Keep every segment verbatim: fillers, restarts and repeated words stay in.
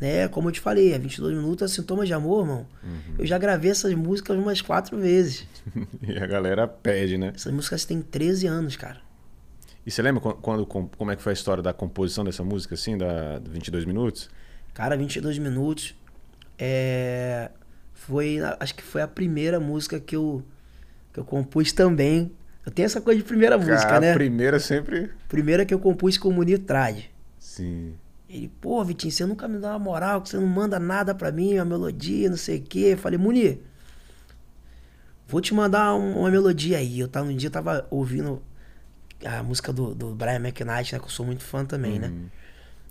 né? Como eu te falei, é vinte e dois minutos, é Sintomas de Amor, irmão. Uhum. Eu já gravei essas músicas umas quatro vezes. E a galera pede, né? Essas músicas têm treze anos, cara. E você lembra quando, como é que foi a história da composição dessa música, assim, da vinte e dois minutos? Cara, vinte e dois minutos é... foi, acho que foi a primeira música que eu, que eu compus também. Eu tenho essa coisa de primeira cara, música, né? A primeira sempre... Primeira que eu compus com o Munir Trad. Sim. Ele, pô, Vitinho, você nunca me dá uma moral, que você não manda nada pra mim, uma melodia, não sei o quê. Eu falei, Munir, vou te mandar um, uma melodia aí. Eu tava, um dia tava ouvindo a música do, do Brian McKnight, né? Que eu sou muito fã também, uhum. né?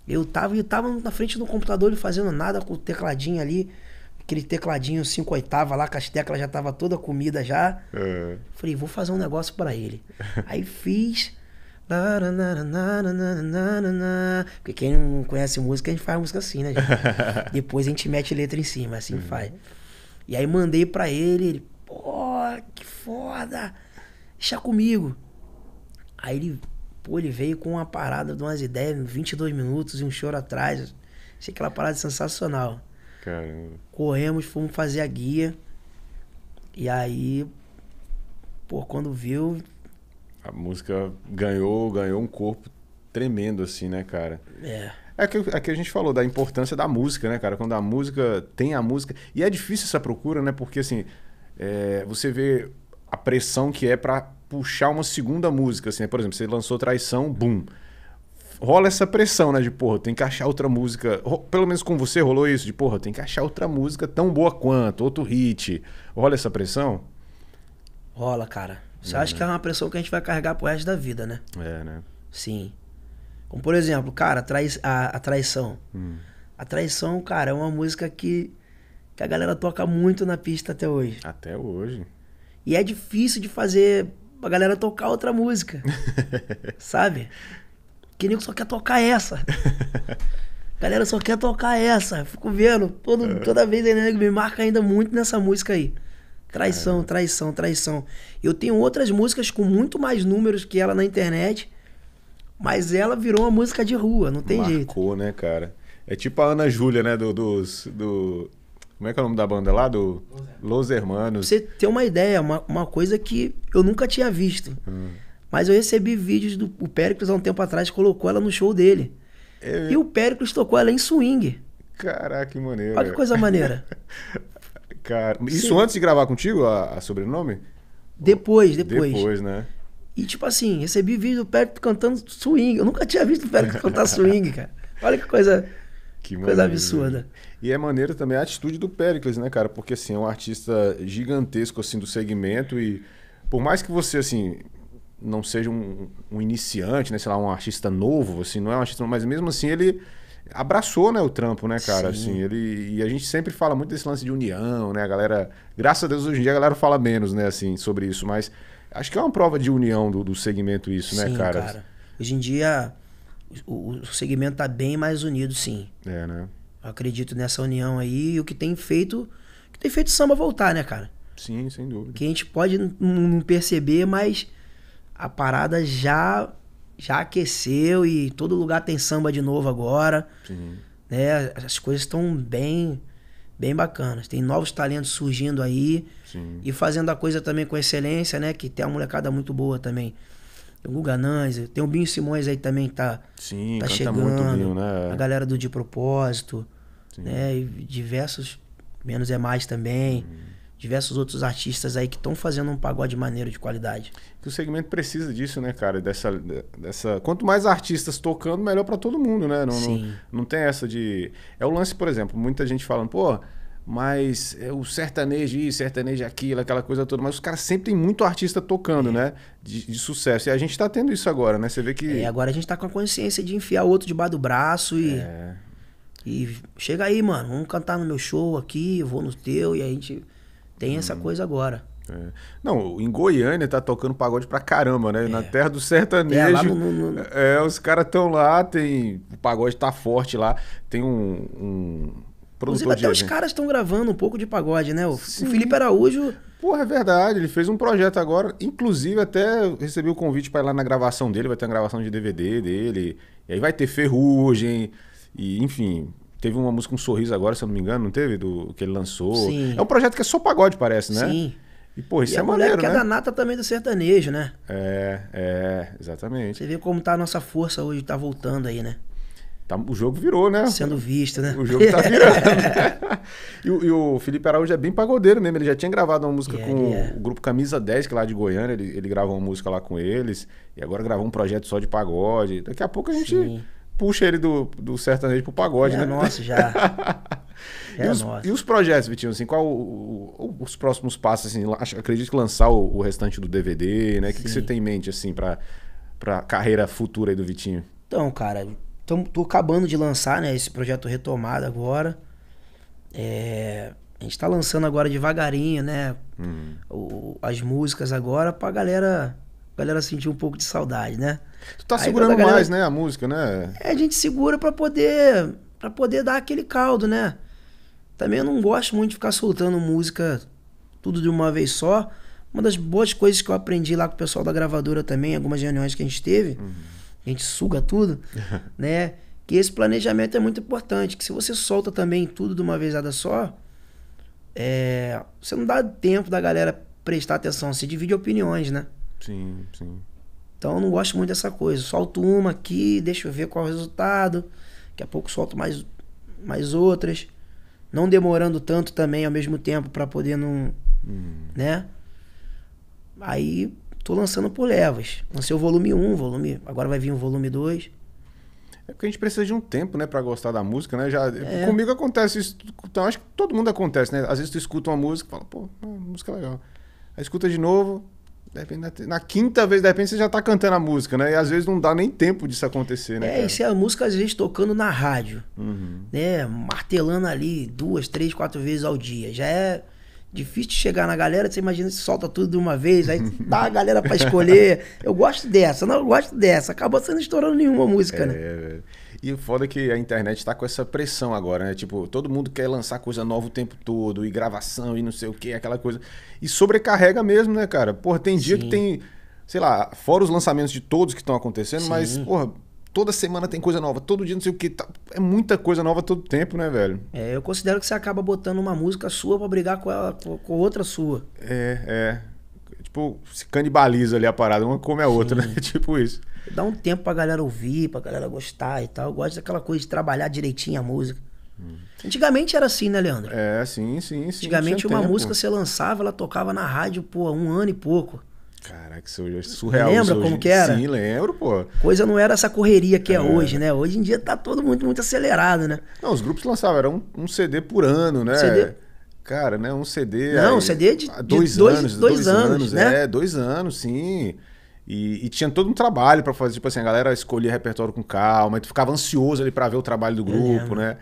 Eu tava, eu tava na frente do computador, fazendo nada com o tecladinho ali. Aquele tecladinho cinco oitava lá, que as teclas já tava toda comida já. Uhum. Falei, vou fazer um negócio pra ele. Aí fiz... Porque quem não conhece música, a gente faz música assim, né? Gente? Depois a gente mete letra em cima, assim uhum. faz. E aí mandei pra ele, ele... Pô, que foda! Deixa comigo. Aí ele... Pô, ele veio com uma parada de umas ideias, vinte e dois minutos e um choro atrás. Achei aquela parada sensacional. Caramba. Corremos, fomos fazer a guia. E aí, pô, quando viu... A música ganhou, ganhou um corpo tremendo, assim, né, cara? É. É que, é que a gente falou da importância da música, né, cara? Quando a música tem a música... E é difícil essa procura, né? Porque, assim, é, você vê a pressão que é pra puxar uma segunda música, assim. Né? Por exemplo, você lançou Traição, boom. Rola essa pressão, né? De, porra, tem que achar outra música. Pelo menos com você rolou isso, de, porra, tem que achar outra música tão boa quanto, outro hit. Rola essa pressão? Rola, cara. Você uhum. acha que é uma pressão que a gente vai carregar pro resto da vida, né? É, né? Sim. Como, por exemplo, cara, a, trai a, a Traição. Hum. A Traição, cara, é uma música que, que a galera toca muito na pista até hoje. Até hoje. E é difícil de fazer a galera tocar outra música. Sabe? Que nego só quer tocar essa. Galera só quer tocar essa. Fico vendo. Todo, toda vez o nego me marca ainda muito nessa música aí. Traição, Caramba. traição, traição. Eu tenho outras músicas com muito mais números que ela na internet, mas ela virou uma música de rua, não tem Marcou, jeito. Marcou, né, cara? É tipo a Ana Júlia, né? Do, dos, do... Como é que é o nome da banda lá? Do Los Hermanos. Pra você ter uma ideia, uma, uma coisa que eu nunca tinha visto. Hum. Mas eu recebi vídeos do o Péricles há um tempo atrás, colocou ela no show dele. É... E o Péricles tocou ela em swing. Caraca, que maneiro. Olha que coisa maneira. Cara, isso Sim. antes de gravar contigo, a, a sobrenome? Depois, depois. Depois, né? E tipo assim, recebi vídeo do Péricles cantando swing. Eu nunca tinha visto o Péricles cantar swing, cara. Olha que coisa, que coisa maneiro, absurda. Né? E é maneiro também a atitude do Péricles, né, cara? Porque assim, é um artista gigantesco assim do segmento e por mais que você assim... não seja um, um iniciante, né? Sei lá, um artista novo, assim, não é um artista novo, mas mesmo assim ele abraçou, né, o trampo, né, cara? Sim. Assim, ele, e a gente sempre fala muito desse lance de união, né? A galera, graças a Deus, hoje em dia a galera fala menos, né, assim, sobre isso, mas acho que é uma prova de união do, do segmento isso, sim, né, cara? cara? Hoje em dia o, o segmento tá bem mais unido, sim. É, né? Eu acredito nessa união aí e o que tem feito, que tem feito o samba voltar, né, cara? Sim, sem dúvida. Que a gente pode não perceber, mas... A parada já, já aqueceu e todo lugar tem samba de novo agora. Sim. Né? As coisas estão bem, bem bacanas. Tem novos talentos surgindo aí. Sim. E fazendo a coisa também com excelência, né? Que tem uma molecada muito boa também. Tem o Guganãs, tem o Binho Simões aí também que tá, Sim, tá chegando. Muito Binho, né? A galera do De Propósito. Sim. Né? E diversos, menos é mais também. Hum. Diversos outros artistas aí que estão fazendo um pagode maneiro de qualidade. Que o segmento precisa disso, né, cara? Dessa, dessa... Quanto mais artistas tocando, melhor para todo mundo, né? Não, Sim. Não, não tem essa de... É o lance, por exemplo, muita gente falando, pô, mas é o sertanejo isso, sertanejo aquilo, aquela coisa toda. Mas os caras sempre tem muito artista tocando, é. né? De, de sucesso. E a gente tá tendo isso agora, né? Você vê que... É, agora a gente tá com a consciência de enfiar o outro debaixo do braço e... É. E chega aí, mano, vamos cantar no meu show aqui, eu vou no teu e a gente... Tem essa hum. coisa agora. É. Não, em Goiânia tá tocando pagode pra caramba, né? É. Na terra do sertanejo. É, lá no, no, no... é os caras estão lá, tem... O pagode tá forte lá. Tem um... um... Inclusive até os caras estão gravando um pouco de pagode, né? O, o Felipe Araújo... Porra, é verdade. Ele fez um projeto agora. Inclusive até recebi o convite pra ir lá na gravação dele. Vai ter uma gravação de D V D dele. E aí vai ter Ferrugem. E enfim... Teve uma música, um sorriso agora, se eu não me engano, não teve? Do que ele lançou. Sim. É um projeto que é só pagode, parece, né? Sim. E, pô, isso e é maneiro, né? E a mulher que é da nata também do sertanejo, né? É, é, exatamente. Você vê como tá a nossa força hoje, tá voltando aí, né? Tá, o jogo virou, né? Sendo visto, né? O jogo tá virando. Né? E, e o Felipe Araújo é bem pagodeiro mesmo. Ele já tinha gravado uma música yeah, com yeah. o grupo Camisa dez, que é lá de Goiânia. Ele, ele gravou uma música lá com eles. E agora gravou um projeto só de pagode. Daqui a pouco a gente... Sim. Puxa ele do, do sertanejo pro pagode, é né? Nossa, já. É e, os, nossa. E os projetos, Vitinho? Assim, qual o, o, os próximos passos? Assim, acredito que lançar o, o restante do D V D, né? O que, que você tem em mente, assim, pra, pra carreira futura aí do Vitinho? Então, cara, tô, tô acabando de lançar, né? Esse projeto retomado agora. É, a gente tá lançando agora devagarinho, né? Uhum. O, as músicas agora pra galera... A galera sentiu um pouco de saudade, né? Tu tá aí segurando galera... mais, né? A música, né? É, a gente segura pra poder, pra poder dar aquele caldo, né? Também eu não gosto muito de ficar soltando música tudo de uma vez só. Uma das boas coisas que eu aprendi lá com o pessoal da gravadora também, algumas reuniões que a gente teve, uhum. a gente suga tudo, né? Que esse planejamento é muito importante, que se você solta também tudo de uma vezada só, é... você não dá tempo da galera prestar atenção, você divide opiniões, né? Sim, sim. Então eu não gosto muito dessa coisa. Solto uma aqui, deixa eu ver qual é o resultado. Daqui a pouco solto mais, mais outras. Não demorando tanto também ao mesmo tempo pra poder não... Hum. Né? Aí tô lançando por levas. Lancei o volume um, volume... agora vai vir o volume dois. É porque a gente precisa de um tempo, né? Pra gostar da música, né? Já... É. Comigo acontece isso. Então acho que todo mundo acontece, né? Às vezes tu escuta uma música e fala, pô, música legal. Aí escuta de novo... Depende, na quinta vez, de repente, você já tá cantando a música, né? E às vezes não dá nem tempo disso acontecer, né? É, cara? Isso é a música, às vezes, tocando na rádio, uhum. né? Martelando ali duas, três, quatro vezes ao dia. Já é difícil de chegar na galera, você imagina se solta tudo de uma vez, aí dá a galera pra escolher. Eu gosto dessa, não, eu gosto dessa. Acabou sendo estourando nenhuma música, é, né? É, e o foda é que a internet tá com essa pressão agora, né? Tipo, todo mundo quer lançar coisa nova o tempo todo, e gravação, e não sei o que, aquela coisa. E sobrecarrega mesmo, né, cara? Porra, tem dia Sim. que tem, sei lá, fora os lançamentos de todos que estão acontecendo, Sim. mas, porra, toda semana tem coisa nova, todo dia não sei o que. Tá... É muita coisa nova todo tempo, né, velho? É, eu considero que você acaba botando uma música sua pra brigar com, ela, com outra sua. É, é. Tipo, se canibaliza ali a parada, uma come a outra, Sim. né? Tipo isso. Dá um tempo pra galera ouvir, pra galera gostar e tal. Eu gosto daquela coisa de trabalhar direitinho a música. Hum. Antigamente era assim, né, Leandro? É, sim, sim, sim. Antigamente uma tempo. música você lançava, ela tocava na rádio, pô, um ano e pouco. Caraca, isso hoje é surreal. Lembra como hoje... que era? Sim, lembro, pô. Coisa não era essa correria que é, é hoje, né? Hoje em dia tá todo muito, muito acelerado, né? Não, os grupos lançavam, era um, um C D por ano, né? C D... Cara, né? Um C D... Não, aí, um C D de dois, de dois anos. Dois, dois anos, anos, né? É, dois anos, sim. E, e tinha todo um trabalho pra fazer, tipo assim, a galera escolhia repertório com calma, e tu ficava ansioso ali pra ver o trabalho do grupo, né?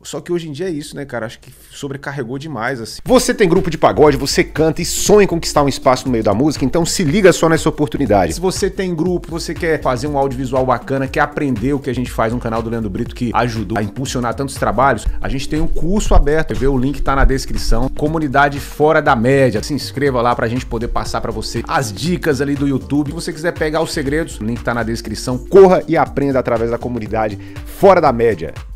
Só que hoje em dia é isso, né, cara? Acho que sobrecarregou demais, assim. Você tem grupo de pagode, você canta e sonha em conquistar um espaço no meio da música, então se liga só nessa oportunidade. Se você tem grupo, você quer fazer um audiovisual bacana, quer aprender o que a gente faz no canal do Leandro Brito, que ajudou a impulsionar tantos trabalhos, a gente tem um curso aberto. Vê o link, tá na descrição. Comunidade Fora da Média. Se inscreva lá pra gente poder passar pra você as dicas ali do YouTube. Se você quiser pegar os segredos, o link tá na descrição. Corra e aprenda através da Comunidade Fora da Média.